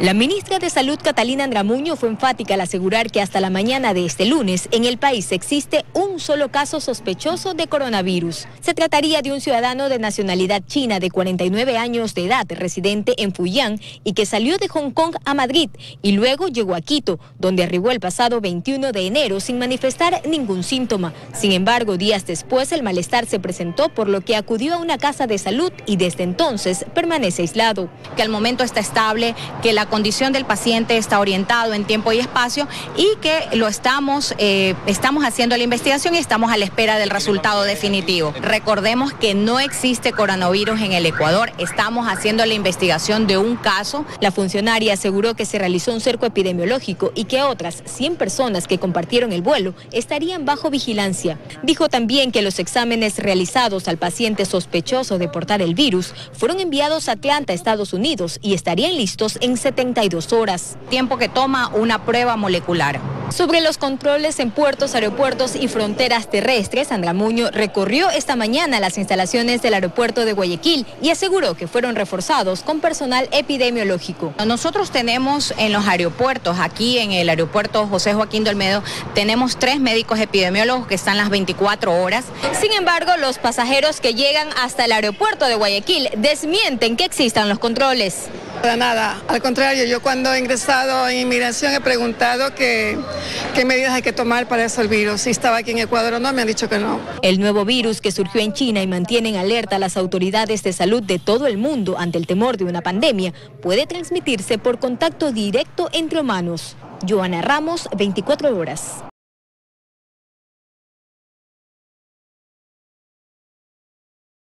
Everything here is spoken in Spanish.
La ministra de Salud, Catalina Andramuño, fue enfática al asegurar que hasta la mañana de este lunes en el país existe un solo caso sospechoso de coronavirus. Se trataría de un ciudadano de nacionalidad china de 49 años de edad, residente en Fujian y que salió de Hong Kong a Madrid y luego llegó a Quito, donde arribó el pasado 21 de enero sin manifestar ningún síntoma. Sin embargo, días después el malestar se presentó, por lo que acudió a una casa de salud y desde entonces permanece aislado. Que al momento está estable, que la condición del paciente está orientado en tiempo y espacio y que lo estamos haciendo la investigación y estamos a la espera del resultado definitivo. Recordemos que no existe coronavirus en el Ecuador, estamos haciendo la investigación de un caso. La funcionaria aseguró que se realizó un cerco epidemiológico y que otras 100 personas que compartieron el vuelo estarían bajo vigilancia. Dijo también que los exámenes realizados al paciente sospechoso de portar el virus fueron enviados a Atlanta, Estados Unidos, y estarían listos en 72 horas. Tiempo que toma una prueba molecular. Sobre los controles en puertos, aeropuertos y fronteras terrestres, Sandra Muñoz recorrió esta mañana las instalaciones del aeropuerto de Guayaquil y aseguró que fueron reforzados con personal epidemiológico. Nosotros tenemos en los aeropuertos, aquí en el aeropuerto José Joaquín Olmedo, tenemos 3 médicos epidemiólogos que están las 24 horas. Sin embargo, los pasajeros que llegan hasta el aeropuerto de Guayaquil desmienten que existan los controles. Para nada, al contrario, yo cuando he ingresado en inmigración he preguntado qué medidas hay que tomar para eso el virus, si estaba aquí en Ecuador o no, me han dicho que no. El nuevo virus que surgió en China y mantienen alerta a las autoridades de salud de todo el mundo ante el temor de una pandemia, puede transmitirse por contacto directo entre humanos. Johanna Ramos, 24 horas.